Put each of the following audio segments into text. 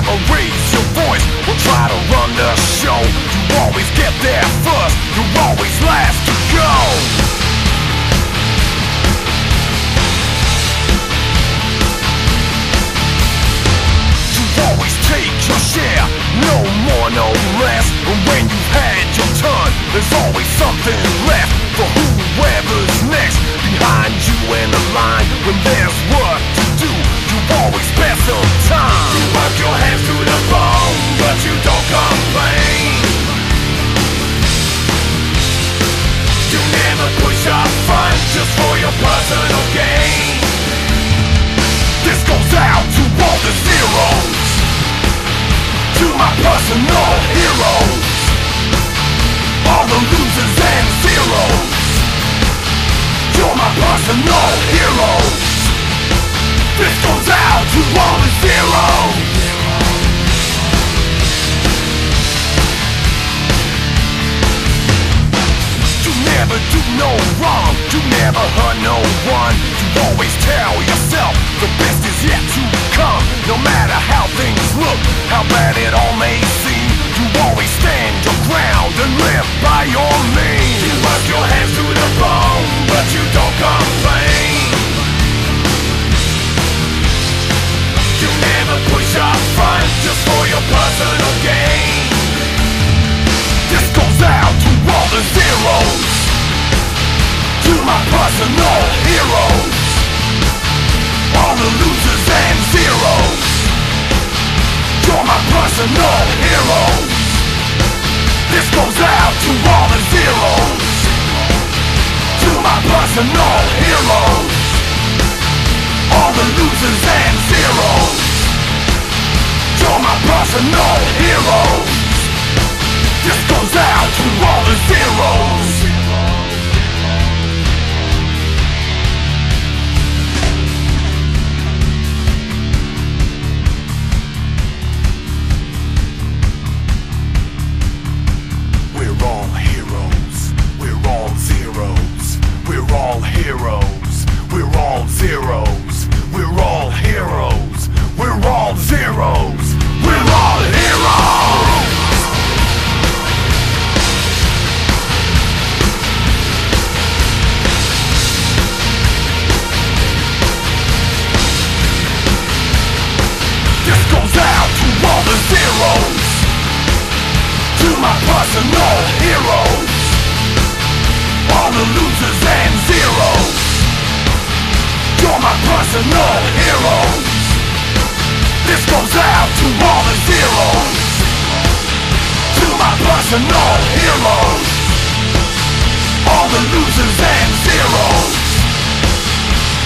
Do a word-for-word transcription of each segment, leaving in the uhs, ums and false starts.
never raise your voice or try to run the show. You always get there first, you're always last to go. You always take your share, no more, no less. And when you've had your turn, there's always something left for whoever's next. Behind you in the line, when there's work to do, you always spend some time. You work your hands to the bone, but you don't complain. You never push up front just for your personal gain. This goes out to all the zeros, to my personal heroes, all the losers and zeros. You're my personal heroes. This goes out to all the zeros. You never do no wrong, you never hurt no one. You always tell yourself the best is yet to come. No matter how things look, how bad it all may seem, you always stand your ground and live by your means. You work your hands to the bone, but you don't complain. You never push up front just for your personal gain. This goes out to all the zeros, to my personal heroes, all the losers and zeros. You're my personal heroes. This goes out to all the zeros, to my personal heroes, all the losers and zeros. You're my personal heroes. This goes out to all the zeros. Heroes, we're all zeros, we're all heroes, we're all zeros, we're all heroes. This goes out to all the zeros, to my personal heroes, all the losers and zeros. You're my personal heroes. This goes out to all the zeros, to my personal heroes, all the losers and zeros.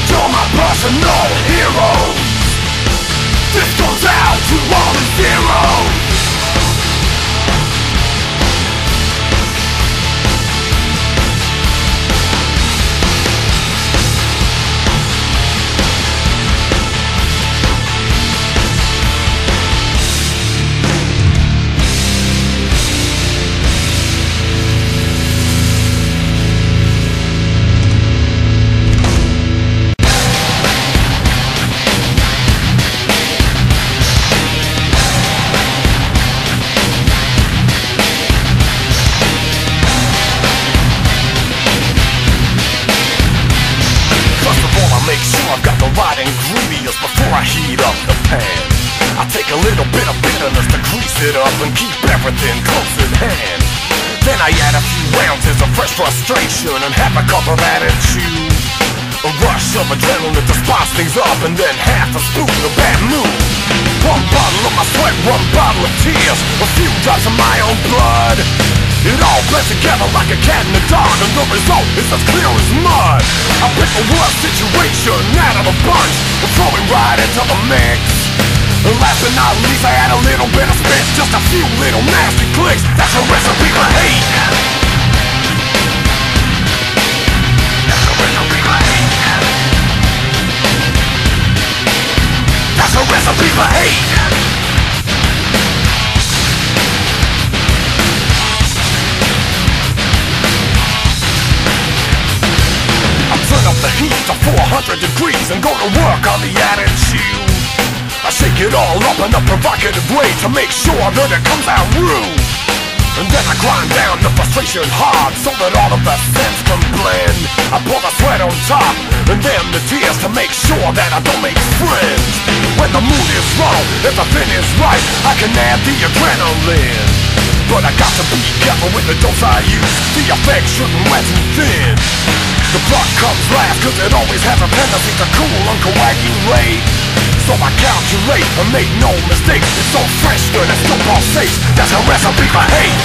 You're my personal heroes. This goes out to all the zeros. Up and keep everything close in hand. Then I add a few ounces of fresh frustration and half a cup of attitude, a rush of adrenaline to spice things up, and then half a spoon of bad news. One bottle of my sweat, one bottle of tears, a few drops of my own blood. It all blends together like a cat and a dog, and the result is as clear as mud. I pick a worse situation out of a bunch and throw it right into the mix. And last but not least, I add a little bit of spit, just a few little nasty clicks. That's a recipe for hate. That's a recipe for hate. That's a recipe for hate. I turn up the heat to four hundred degrees and go to work on the attitude. I shake it it all up in a provocative way to make sure that it comes out real. And then I grind down the frustration hard so that all of the sense can blend. I pour the sweat on top and then the tears to make sure that I don't make friends. When the mood is wrong, if the pin is right, I can add the adrenaline. But I got to be careful with the dose I use. The effect shouldn't wear too thin. The plot comes last cause it always has a tendency to cool and coagulate. So I calculate and make no mistakes. It's so fresh that it still pulsates. That's a recipe for hate.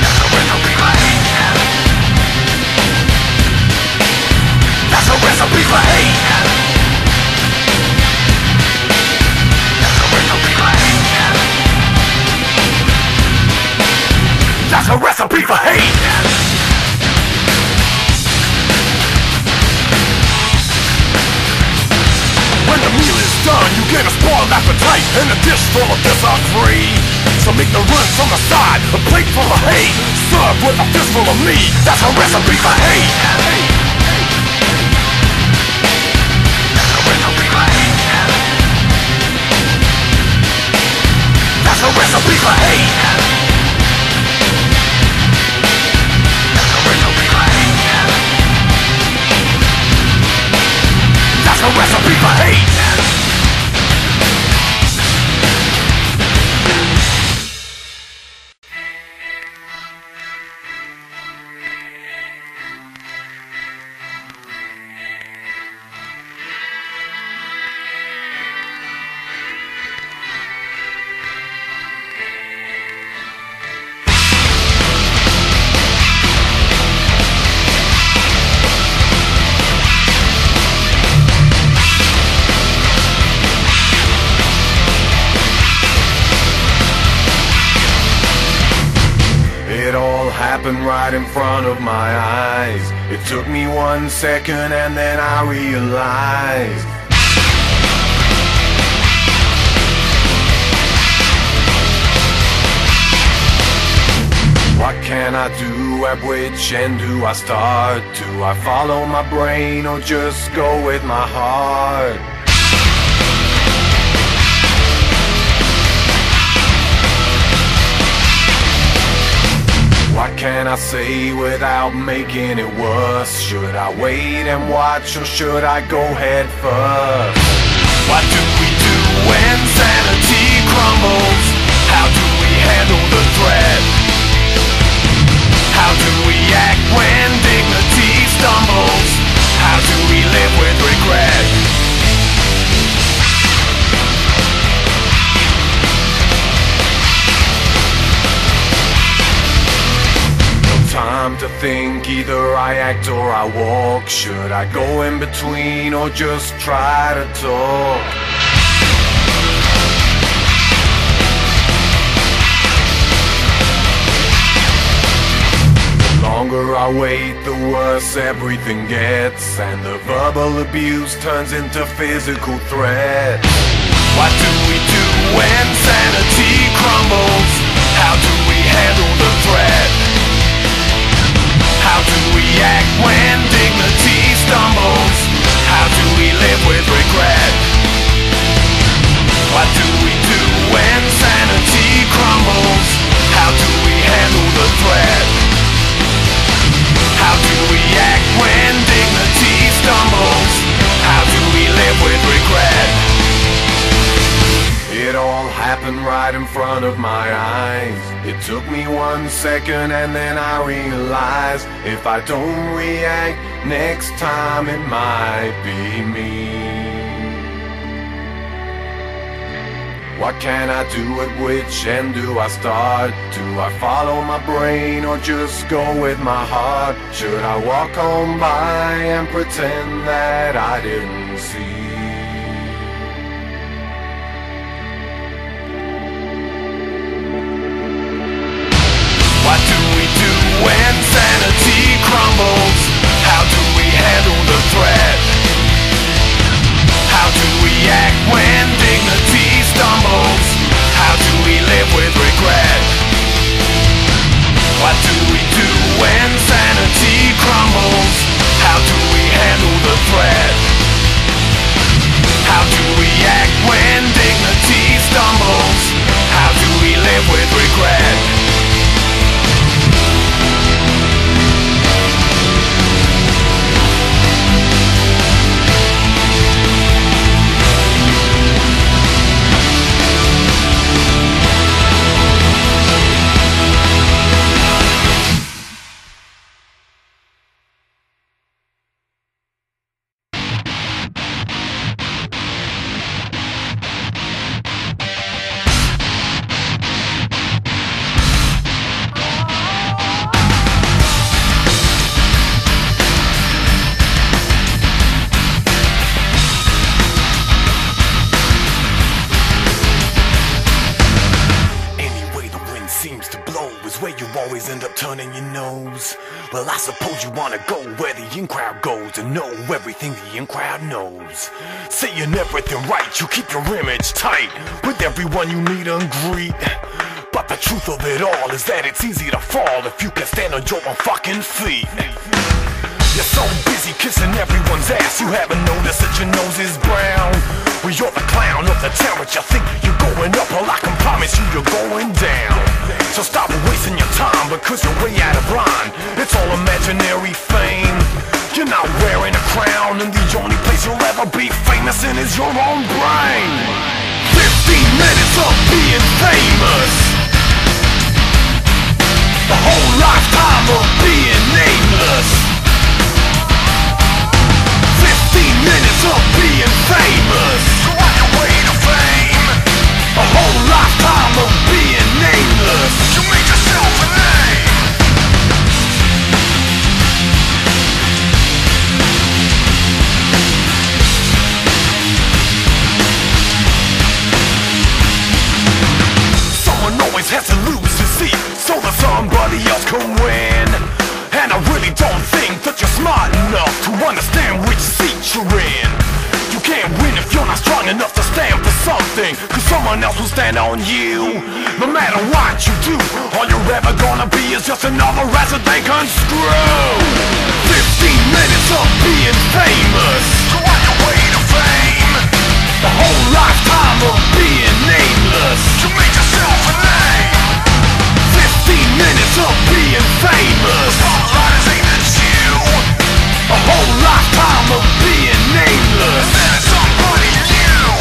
That's a recipe for hate. That's a recipe for hate. That's a recipe for hate. That's a recipe for hate. You get a spoiled appetite and a dish full of disagree. So make the runs on the side, a plate full of hate, served with a fistful of me. That's a recipe for hate. That's a recipe for hate. That's a recipe for hate. That's a recipe for hate. That's a recipe for hate. Right in front of my eyes. It took me one second and then I realized. What can I do? At which end do I start? Do I follow my brain or just go with my heart? What can I say without making it worse? Should I wait and watch or should I go head first? What do we do when sanity crumbles? How do we handle the threat? How do we act when dignity stumbles? How do we live with regret? Time to think, either I act or I walk. Should I go in between or just try to talk? The longer I wait, the worse everything gets, and the verbal abuse turns into physical threat. What do we do when sanity crumbles? How do we handle the threat? How do we act when dignity stumbles? How do we live with regret? What do we do when sanity crumbles? How do we handle the threat? How do we act when dignity stumbles? How do we live with regret? It all happened right in front of my eyes. It took me one second and then I realized, if I don't react, next time it might be me. What can I do? At which end do I start? Do I follow my brain or just go with my heart? Should I walk on by and pretend that I didn't see? How do we handle the threat? How do we act when dignity stumbles? How do we live with regret? What do we do when sanity crumbles? How do we handle the threat? end up turning your nose. Well, I suppose you wanna go where the in crowd goes and know everything the in crowd knows. Saying everything right, you keep your image tight with everyone you meet and greet. But the truth of it all is that it's easy to fall if you can stand on your own fucking feet. You're so busy kissing everyone's ass, you haven't noticed that your nose is brown. Well, you're the clown of the town, but you think you're going up. Well, I can promise you you're going down. So stop wasting your time, because you're way out of line. It's all imaginary fame. You're not wearing a crown, and the only place you'll ever be famous in is your own brain. Fifteen minutes of being famous, a whole lifetime of being nameless. Minutes of being famous, on your way to fame. A whole lifetime of being nameless. You make yourself a name. Someone always has to lose his seat so that somebody else can win. And I really don't think that you're smart enough to understand which seat you're in. You can't win if you're not strong enough to stand for something, cause someone else will stand on you. No matter what you do, all you're ever gonna be is just another asset they can screw. Fifteen minutes of being famous, you're on your way to fame. The whole lifetime of being nameless. You made yourself a name. Fifteen minutes of being famous, the spotlight is aimed at you. A whole lifetime of being nameless, and then it's somebody new.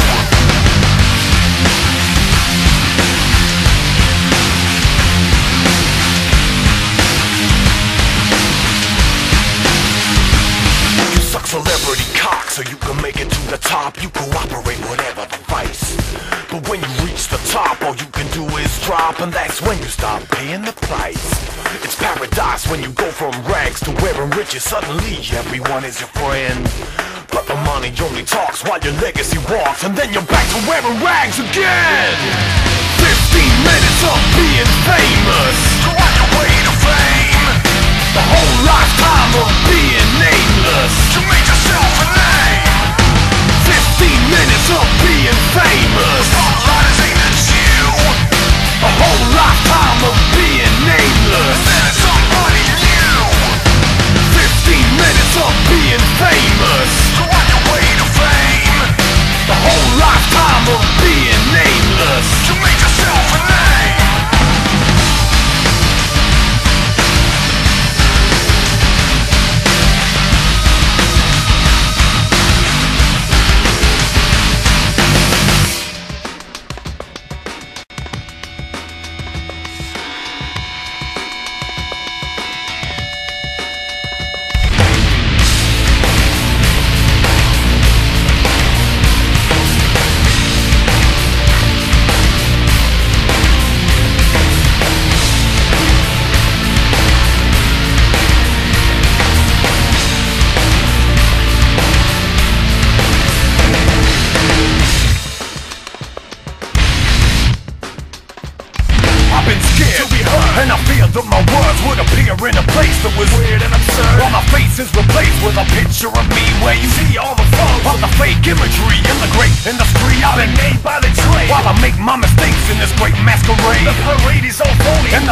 You suck celebrity cock so you can make it to the top. You cooperate whatever the vice, but when you reach the top, all you can do is drop, and that's when you stop paying the price. It's paradise when you go from rags to wearing riches. Suddenly everyone is your friend, but the money only talks while your legacy walks, and then you're back to wearing rags again. Fifteen minutes of being famous, you're on your way to fame. The whole lifetime of being nameless. You made yourself a name. Fifteen minutes of being famous, the spotlight is aimed at you. A whole lifetime of being nameless, and then it's somebody new. Fifteen minutes of being famous, you're on your way to fame. The whole lifetime of being nameless. You made yourself a name.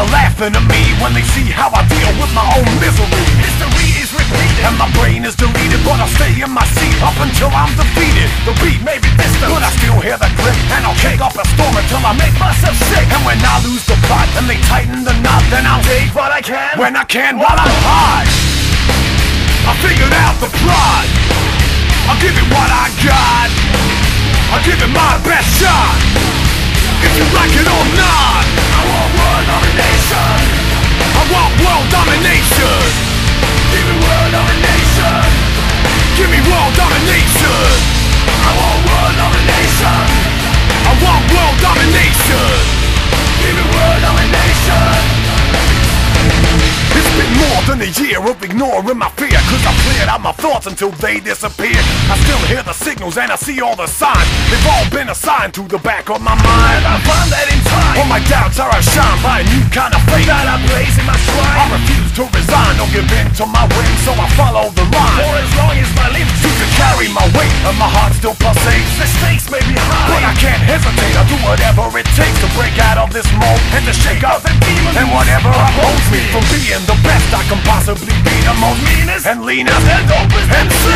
Laughing at me when they see how I deal with my own misery. History is repeated and my brain is deleted, but I'll stay in my seat up until I'm defeated. The beat may be distant, but I still hear the click, and I'll kick off a storm until I make myself sick. And when I lose the plot and they tighten the knot, then I'll take what I can when I can while I'm high. I figured out the plot, I'll give it what I got, I'll give it my best shot, if you like it or not. I want world domination. I want world domination. Give me world domination. Give me world domination. I want world domination. I want world domination. Give me world domination. It's been more than in a year of ignoring my fear, cause I cleared out my thoughts until they disappeared. I still hear the signals and I see all the signs. They've all been assigned to the back of my mind. I find that in time, all my doubts are outshined by a new kind of faith that I blaze in my stride. I refuse to resign or give in to my whim, so I follow the line for as long as my limbs do to carry my weight. And my heart still pulsates. The stakes may be high, but I can't hesitate. I'll do whatever it takes to break out of this mold and to shake off the demons and whatever upholds me from being the best I can possibly be, the most meanest and leanest and dopest M C.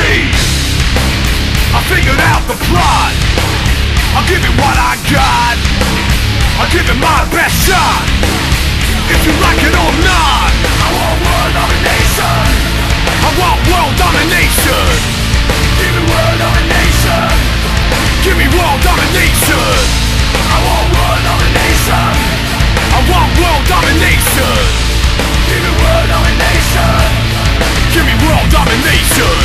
I figured out the plot. I'll give it what I got. I'll give it my best shot, if you like it or not. I want world domination. I want world domination. Give me world domination. Give me world domination. I want world domination. I want world domination. Give me world domination. Give me world domination.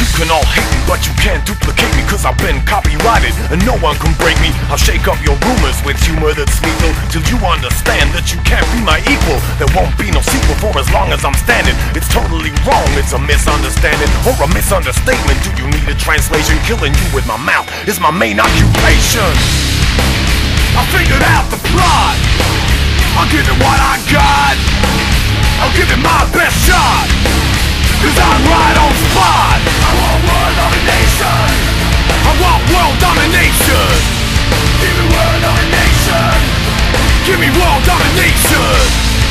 You can all hate me, but you can't duplicate me, cause I've been copyrighted and no one can break me. I'll shake up your rumors with humor that's lethal, till you understand that you can't be my equal. There won't be no sequel for as long as I'm standing. It's totally wrong, it's a misunderstanding or a misunderstatement. Do you need a translation? Killing you with my mouth is my main occupation. I figured out the plot. I'll give it what I got. I'll give it my best shot, cause I'm right on spot. I want world domination. I want world domination. Give me world domination. Give me world domination.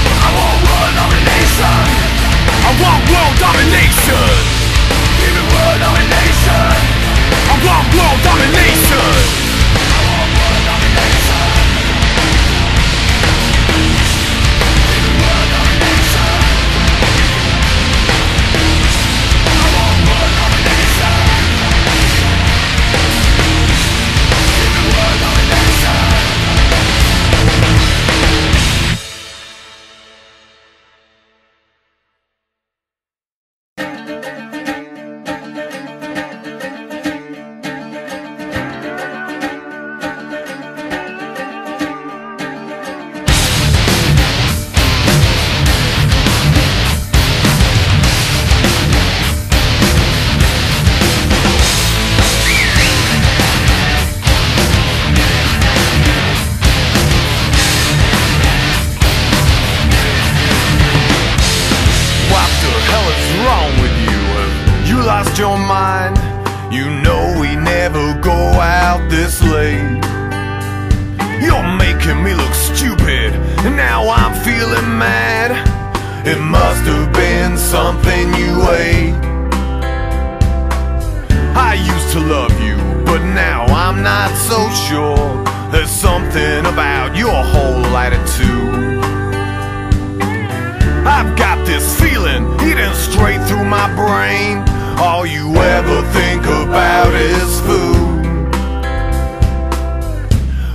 I want world domination. I want world domination. Give me world domination. I want world domination. Your mind, you know we never go out this late. You're making me look stupid, and now I'm feeling mad. It must have been something you ate. I used to love you, but now I'm not so sure. There's something about your whole attitude. I've got this feeling eating straight through my brain. All you ever think about is food,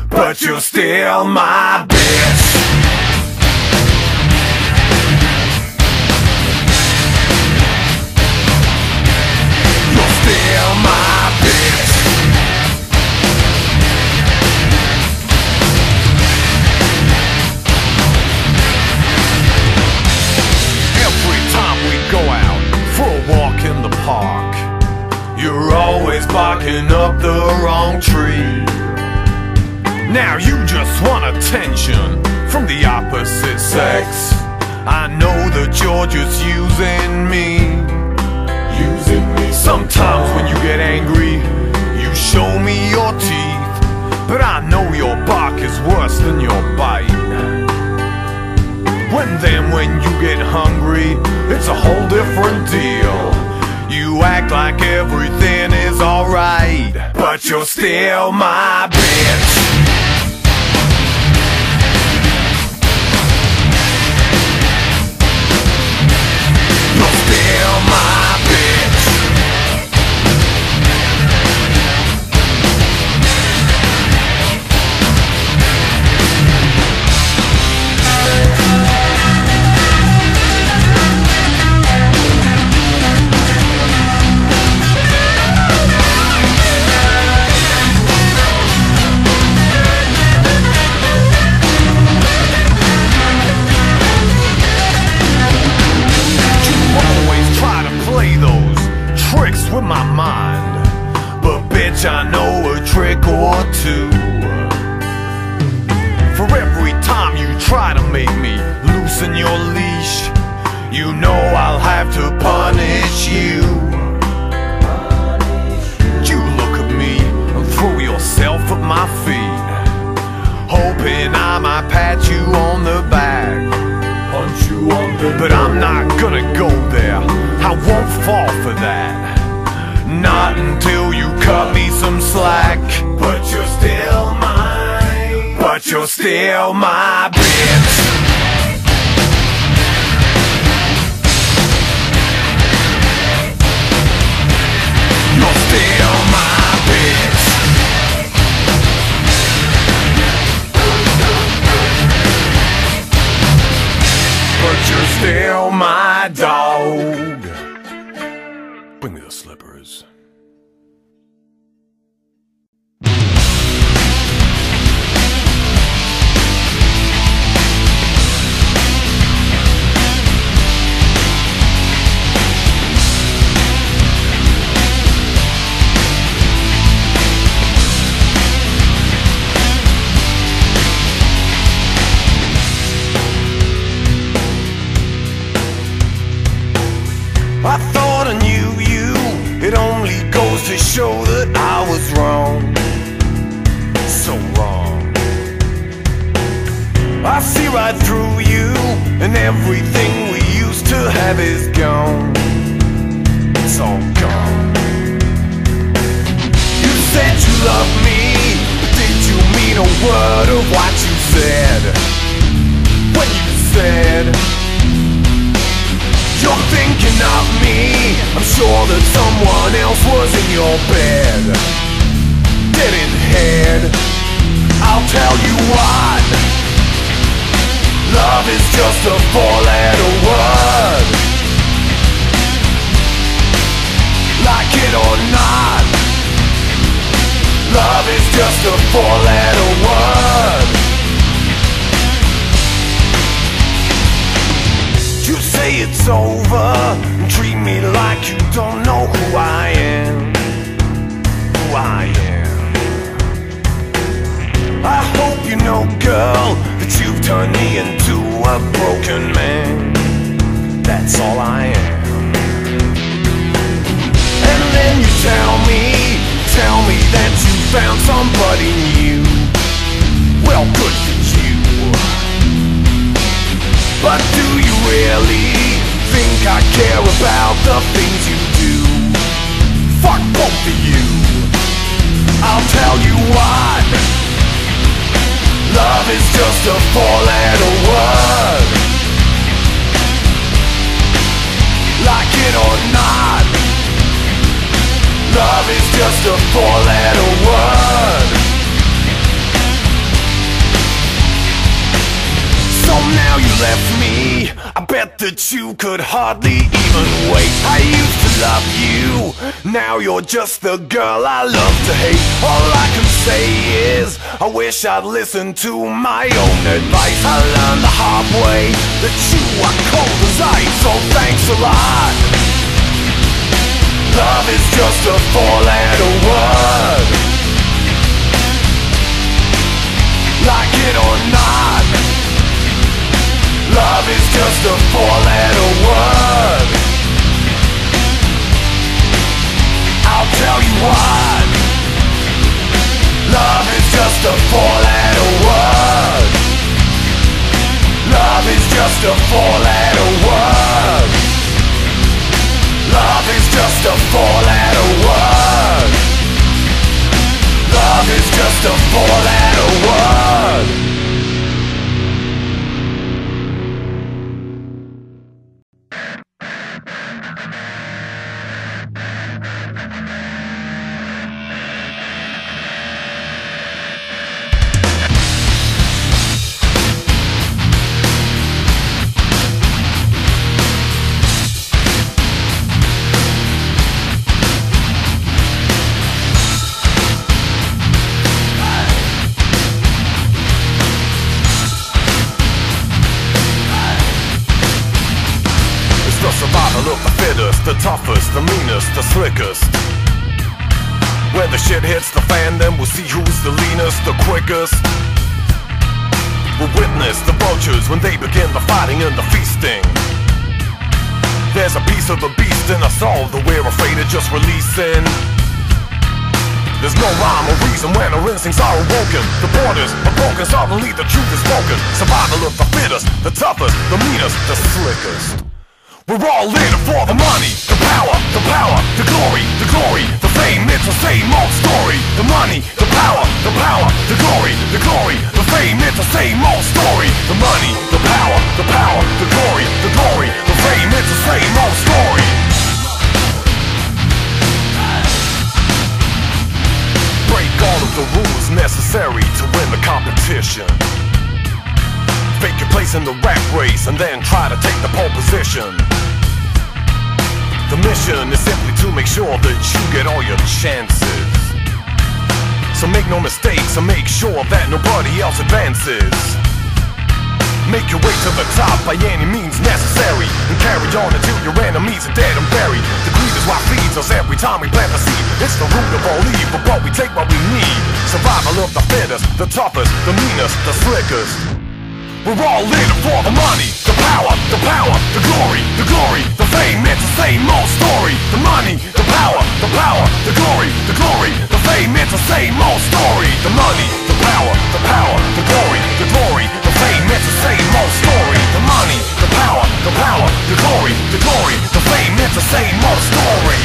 but you're still my bitch. You're still my bitch. Every time we go out for a walk in the park, you're always barking up the wrong tree. Now you just want attention from the opposite sex. I know that you're just using me. Using me. Sometimes when you get angry, you show me your teeth, but I know your bark is worse than your bite. When then when you get hungry, it's a whole different deal. You act like everything is alright, but you're still my bitch. You're still my bitch. with my mind, but bitch, I know a trick or two. For every time you try to make me loosen your leash, you know I'll have to punish you. You look at me and throw yourself at my feet, hoping I might pat you on the back. But I'm not gonna go there, I won't fall for that. Not until you cut me some slack. But you're still mine, but you're still my bitch. You're still my bitch. You're still my dog. Bring me the slippers. I thought I knew you, it only goes to show that I was wrong, so wrong. I see right through you, and everything we used to have is gone, it's all gone. You said you loved me, but did you mean a word of what you said? When you said you're thinking of me, I'm sure that someone else was in your bed, didn't head. I'll tell you what, love is just a four-letter word. Like it or not, love is just a four-letter word. You say it's over and treat me like you don't know who I am, who I am. I hope you know, girl, that you've turned me into a broken man. That's all I am. And then you tell me, tell me that you found somebody new. Well, good for you. But do you really think I care about the things you do? Fuck both of you. I'll tell you what, love is just a four-letter word. Like it or not, love is just a four-letter word. So now you left me, I bet that you could hardly even wait. I used to love you, now you're just the girl I love to hate. All I can say is, I wish I'd listened to my own advice. I learned the hard way that you are cold as ice, so thanks a lot. Love is just a four-letter word. Like it or not, love is just a four-letter word. I'll tell you what, love is just a four-letter word. Love is just a four-letter word. Love is just a four-letter word. Love is just a four-letter word. the toughest, the meanest, the slickest. When the shit hits the fan, then we'll see who's the leanest, the quickest. We'll witness the vultures when they begin the fighting and the feasting. There's a piece of the beast in us all that we're afraid of just releasing. There's no rhyme or reason when our instincts are awoken. The borders are broken, suddenly the truth is spoken. Survival of the fittest, the toughest, the meanest, the slickest. We're all in it for the money, the power, the power, the glory, the glory, the fame. It's the same old story. The money, the power, the power, the glory, the glory, the fame. It's the same old story. The money, the power, the power, the glory, the glory, the fame. It's the same old story. Break all of the rules necessary to win the competition. Take your place in the rat race and then try to take the pole position. The mission is simply to make sure that you get all your chances. So make no mistakes and make sure that nobody else advances. Make your way to the top by any means necessary, and carry on until your enemies are dead and buried. The greed is what feeds us every time we plant the seed. It's the root of all evil, but we take what we need. Survival of the fittest, the toughest, the meanest, the slickest. We're all in it for the money, the power, the power, the glory, the glory, the fame. It's the same old story. The money, the power, the power, the glory, the glory, the fame. It's the same old story. The money, the power, the power, the glory, the glory, the fame. It's the same old story. The money, the power, the power, the glory, the glory, the fame. It's the same old story.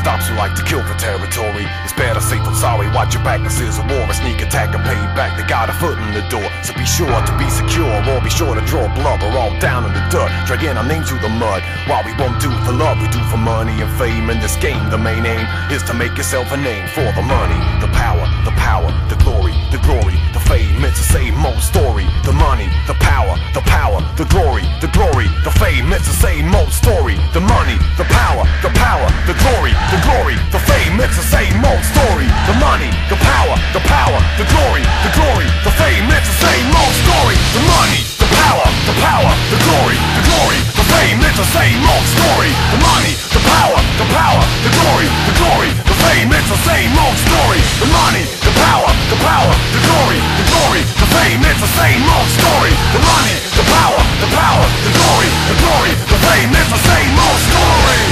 Stops you like to kill for territory. It's better safe than sorry. Watch your back, this is a war, a sneak attack, a payback. They got a foot in the door, so be sure to be secure, or be sure to draw blubber all down in the dirt. Dragging our name through the mud. While we won't do for love, we do for money and fame. In this game, the main aim is to make yourself a name for the money, the power, the power, the glory, the glory, the fame. It's the same old story. The money, the power, the power, the glory, the glory, the fame. It's the same old story. The money, the power, the power, the glory. The glory, the fame, it's the same old story. The money, the power, the power, the glory, the glory, the fame, it's the same old story. The money, the power, the power, the glory, the glory, the fame, it's the same old story. The money, the power, the power, the glory, the glory, the fame, it's the same old story. The money, the power, the power, the glory, the glory, the fame, it's the same old story. The money, the power, the power, the glory, the glory, the fame, it's the same old story.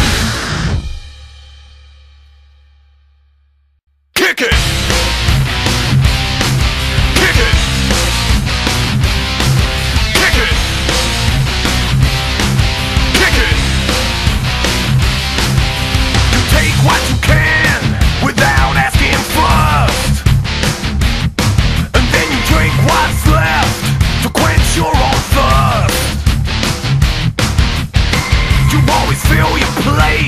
Kick it! Kick it! Kick it! Kick it! You take what you can without asking first, and then you drink what's left to quench your own thirst. You always fill your plate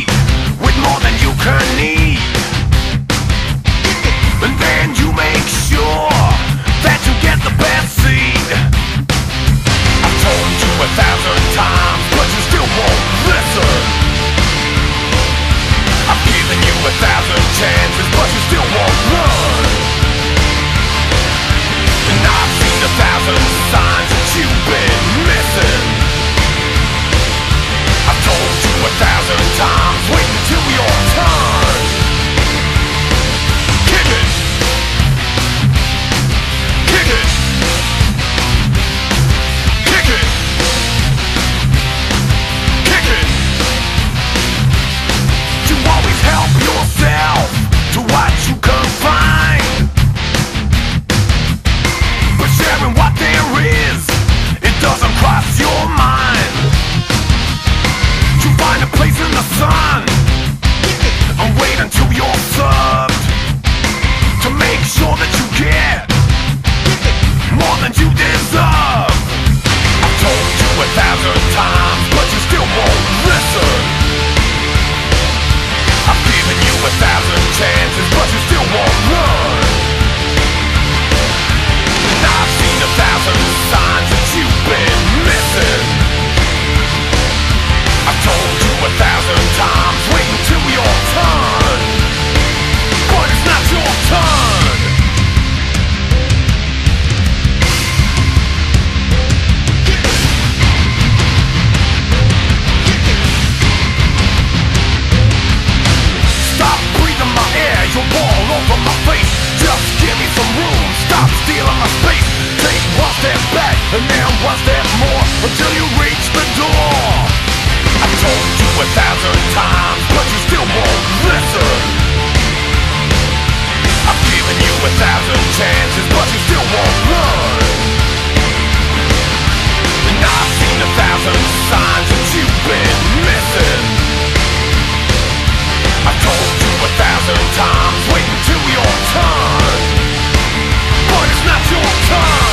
one step more until you reach the door. I told you a thousand times, but you still won't listen. I've given you a thousand chances, but you still won't learn. And I've seen a thousand signs that you've been missing. I told you a thousand times, wait until your turn. But it's not your turn.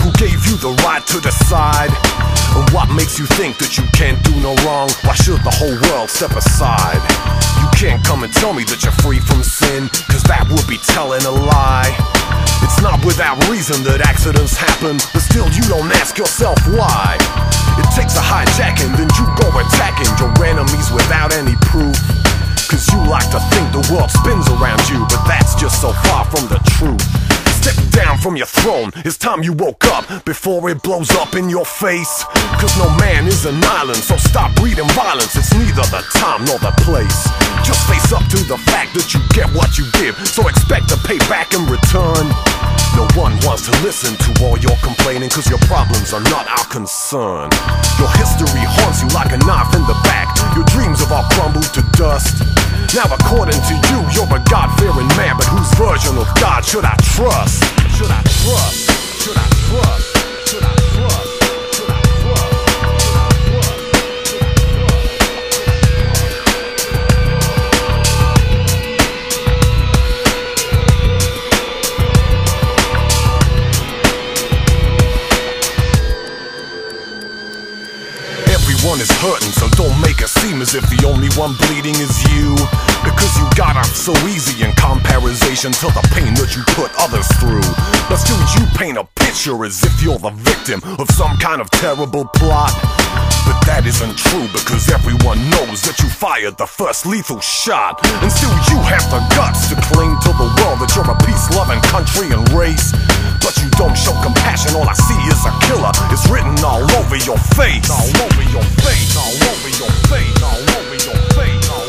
Who gave you the right to decide? And what makes you think that you can't do no wrong? Why should the whole world step aside? You can't come and tell me that you're free from sin, cause that would be telling a lie. It's not without reason that accidents happen, but still you don't ask yourself why. It takes a hijacking, then you go attacking your enemies without any proof, cause You like to think the world spins around you, but that's just so far from the truth. Step down from your throne, it's time you woke up before it blows up in your face. Cause no man is an island, so stop breeding violence. It's neither the time nor the place. Just face up to the fact that you get what you give, so expect to pay back in return. No one wants to listen to all your complaining, cause your problems are not our concern. Your history haunts you like a knife in the back. Your dreams have all crumbled to dust. Now according to you, you're a God-fearing man, but whose version of God should I trust? Should I trust? Should I trust? Should I trust? Should I trust? Should I trust? Everyone is hurting, so don't make it seem as if the only one bleeding is you. Because you got off so easy in comparison to the pain that you put others through. But still you paint a picture as if you're the victim of some kind of terrible plot. But that isn't true, because everyone knows that you fired the first lethal shot. And still you have the guts to cling to the world that you're a peace-loving country and race. But you don't show compassion, all I see is a killer. It's written all over your face. All over your face, all over your face, all over your face, all over your face.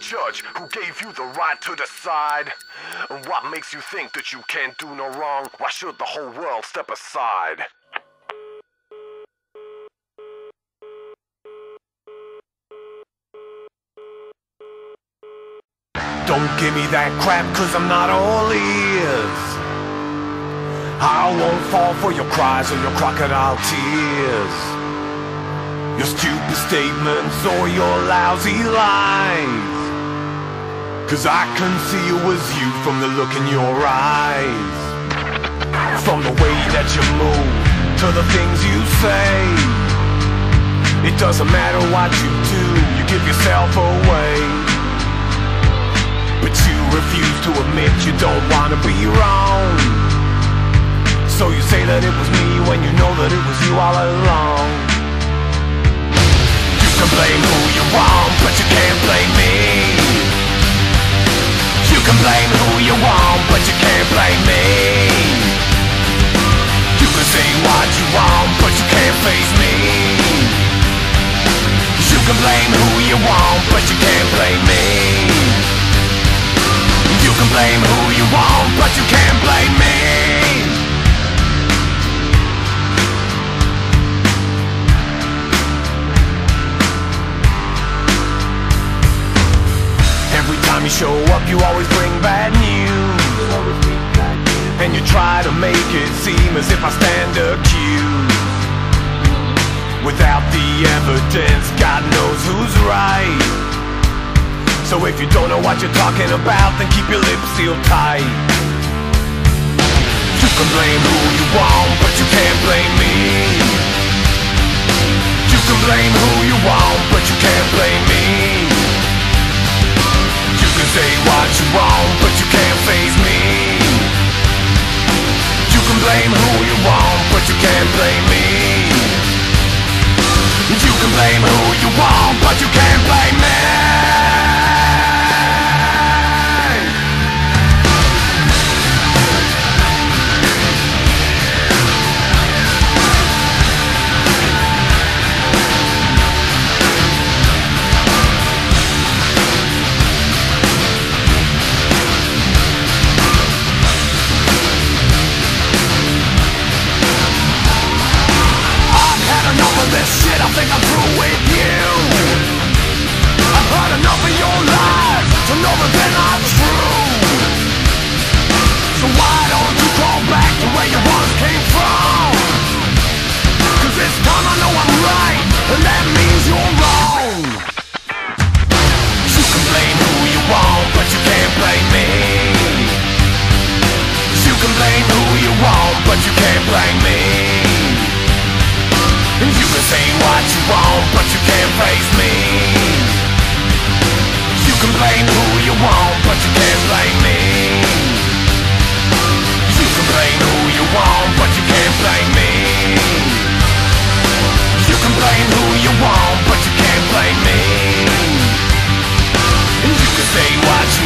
Judge who gave you the right to decide. And what makes you think that you can't do no wrong? Why should the whole world step aside? Don't give me that crap, cause I'm not all ears. I won't fall for your cries or your crocodile tears, your stupid statements or your lousy lies. Cause I can see it was you from the look in your eyes. From the way that you move to the things you say. It doesn't matter what you do, you give yourself away. But you refuse to admit you don't want to be wrong. So you say that it was me when you know that it was you all along. You can blame who you want, but you can't blame me. You can blame who you want, but you can't blame me. You can say what you want, but you can't face me. You can blame who you want, but you can't blame me. You can blame who you want, but you can't blame me. You show up, you always bring bad news, and you try to make it seem as if I stand accused. Without the evidence, God knows who's right. So if you don't know what you're talking about, then keep your lips sealed tight. You can blame who you want, but you can't blame me. You can blame who you want, but you can't blame me. You can say what you want, but you can't face me. You can blame who you want, but you can't blame me. You can blame who you want, but you can't blame me. Face.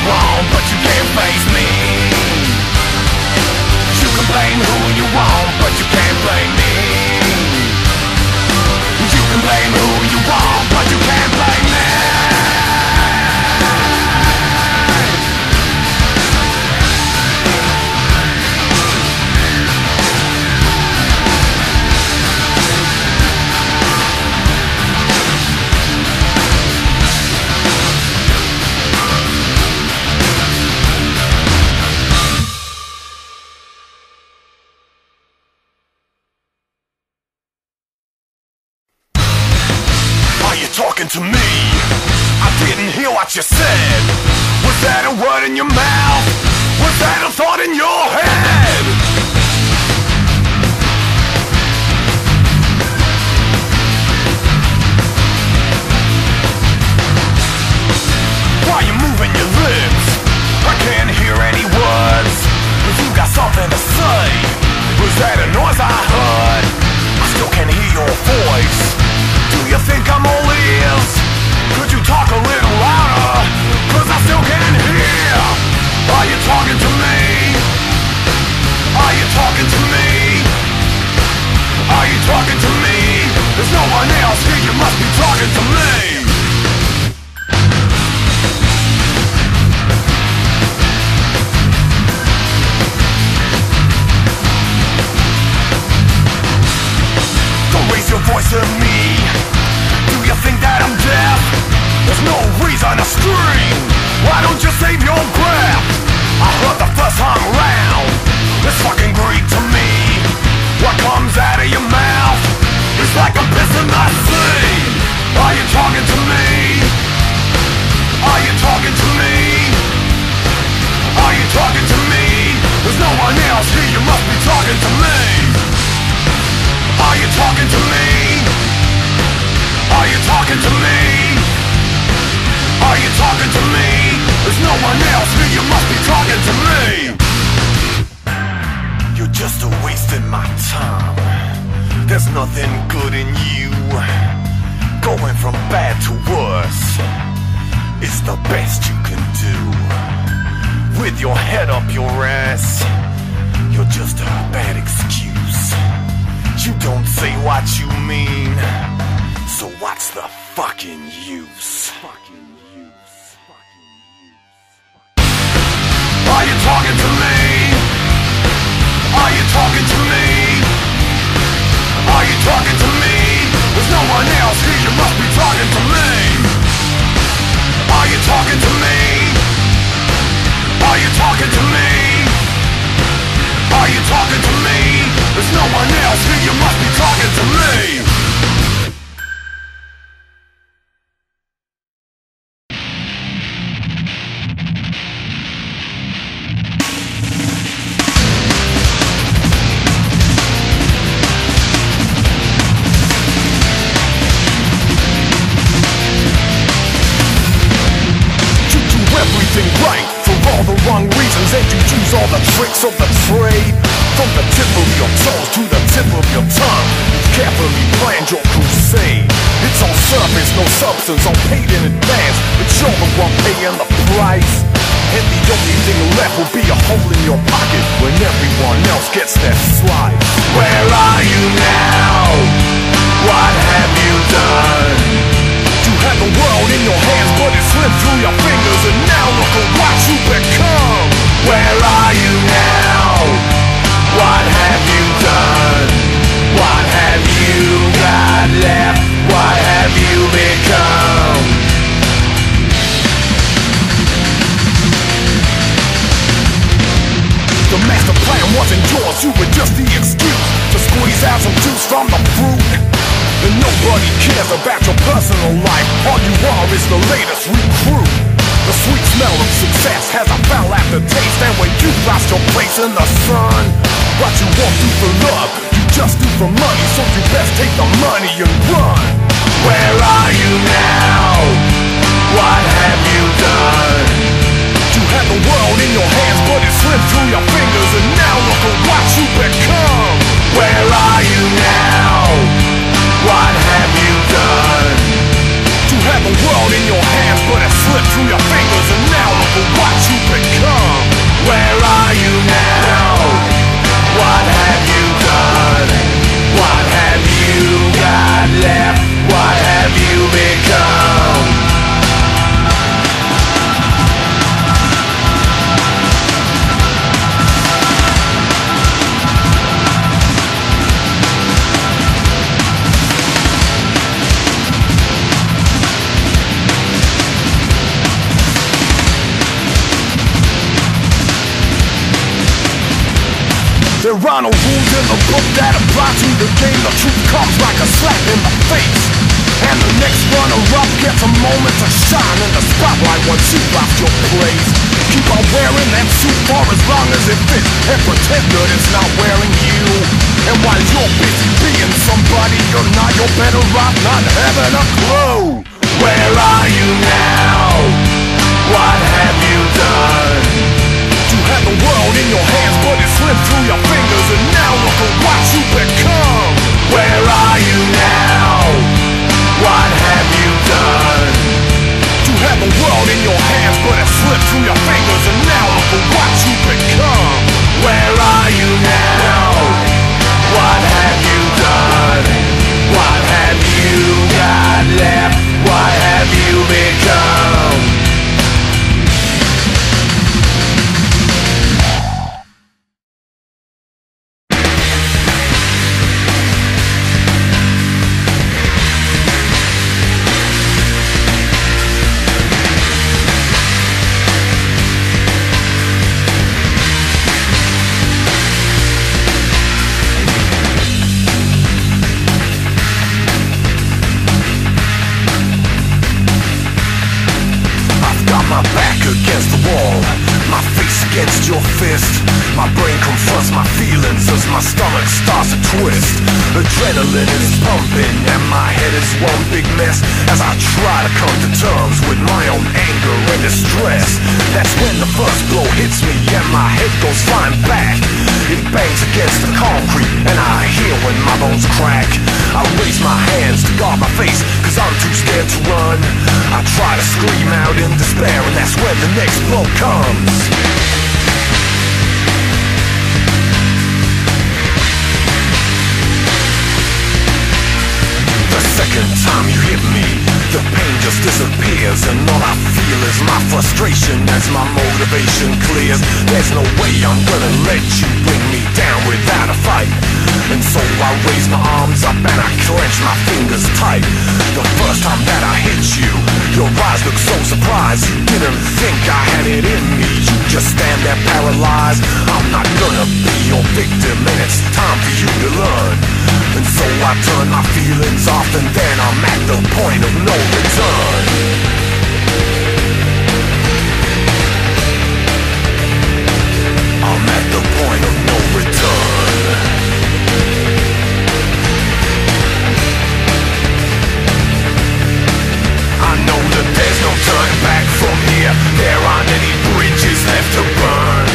want, but you can't face me. You can blame who you want, but you can't blame me. You can blame who you want, but you can't blame me. To me, I didn't hear what you said. Was that a word in your mouth? Was that a thought in your head? Why you moving your lips? I can't hear any words. If you got something to say, was that a noise I heard? I still can't hear your voice. Do you think I'm all ears? Could you talk a little louder? Cause I still can't hear. Are you talking to me? Are you talking to me? Are you talking to me? There's no one else here, you must be talking to me. Don't raise your voice at me. There's no reason to scream. Why don't you save your breath? I heard the first time round. This fucking Greek to me. What comes out of your mouth is like a piss in the sea. Are you talking to me? Are you talking to me? Are you talking to me? There's no one else here, you must be talking to me. Are you talking to me? Are you talking to me? Are you talking to me? There's no one else here, you must be talking to me. You're just a wasting my time. There's nothing good in you. Going from bad to worse is the best you can do. With your head up your ass, you're just a bad excuse. You don't say what you mean, so what's the fucking use? Are you talking to me? Are you talking to me? Are you talking to me? There's no one else here, you must be talking to me. Are you talking to me? Are you talking to me? Are you talking to me? There's no one else here, you must be talking to me. All the tricks of the trade, from the tip of your toes to the tip of your tongue. Carefully planned your crusade. It's all surface, no substance, all paid in advance. But you're the one paying the price, and the only thing left will be a hole in your pocket when everyone else gets their slice. Where are you now? What have you done? You had the world in your hands, but it slipped through your fingers, and now look at what you become. Where are you now? What have you done? What have you got left? What have you become? The master plan wasn't yours, you were just the excuse to squeeze out some juice from the fruit. And nobody cares about your personal life, all you are is the latest recruit. The sweet smell of success has a foul aftertaste, and when you lost your place in the sun, but you won't do for love, you just do for money, so you best take the money and run. Where are you now? What have you done? You had the world in your hands, but it slipped through your fingers, and now look at what you become. Where are you now? What have you done? You had the world in your hands, but it slipped through your fingers, and now look at what Cyrano rules in the book that applies to the game. The truth comes like a slap in the face, and the next runner-up gets a moment to shine in the spotlight once you lost your place. Keep on wearing that suit for as long as it fits, and pretend that it's not wearing you. And while you're busy being somebody you're not, you're better off not having a clue. Where are you now? What have you done? You had the world in your hands, but it slipped through your fingers, and now look at what you become. Where are you now? What have you done? You had the world in your hands, but it slipped through your fingers, and now look at what you become. Where are you now? What have you done? What have you got left? What have you become? Adrenaline is pumping and my head is one big mess as I try to come to terms with my own anger and distress. That's when the first blow hits me and my head goes flying back. It bangs against the concrete and I hear when my bones crack. I raise my hands to guard my face cause I'm too scared to run. I try to scream out in despair and that's when the next blow comes. Second time you hit me, the pain just disappears, and all I feel is my frustration as my motivation clears. There's no way I'm gonna let you bring me down without a fight. And so I raise my arms up and I clench my fingers tight. The first time that I hit you, your eyes looked so surprised. You didn't think I had it in me, you just stand there paralyzed. I'm not gonna be your victim and it's time for you to learn. And so I turn my feelings off and then I'm at the point of no return. I'm at the point of no return. I know that there's no turning back from here. There aren't any bridges left to burn.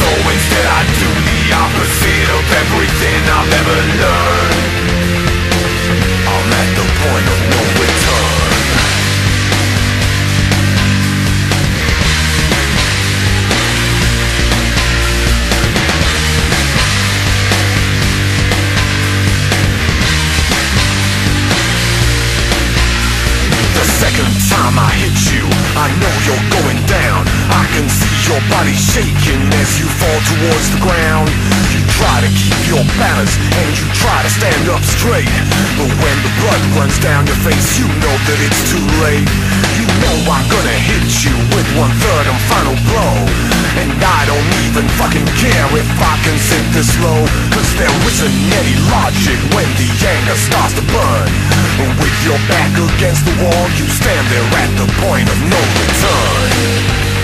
So instead I do the opposite of everything I've ever learned. I'm at the point of no return. The second time I hit you, I know you're going down. I can see your body shaking as you fall towards the ground. You try to keep your balance and you try to stand up straight, but when the blood runs down your face you know that it's too late. You know I'm gonna hit you with one third and final blow, and I don't even fucking care if I can sit this low, cause there isn't any logic when the anger starts to burn. And with your back against the wall you stand there at the point of no return.